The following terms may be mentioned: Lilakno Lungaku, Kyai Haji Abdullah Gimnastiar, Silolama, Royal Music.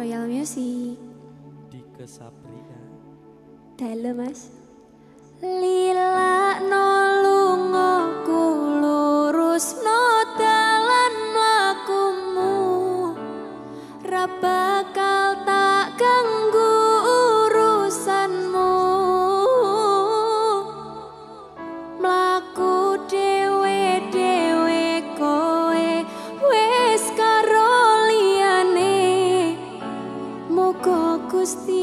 Royal Music di Kesabrian Dale Mas Lila no lungo ku lurus no dalan lakumu rabakal tak ganggu urusanmu melaku dewe-dewe koe wes karo liyane muga Gusti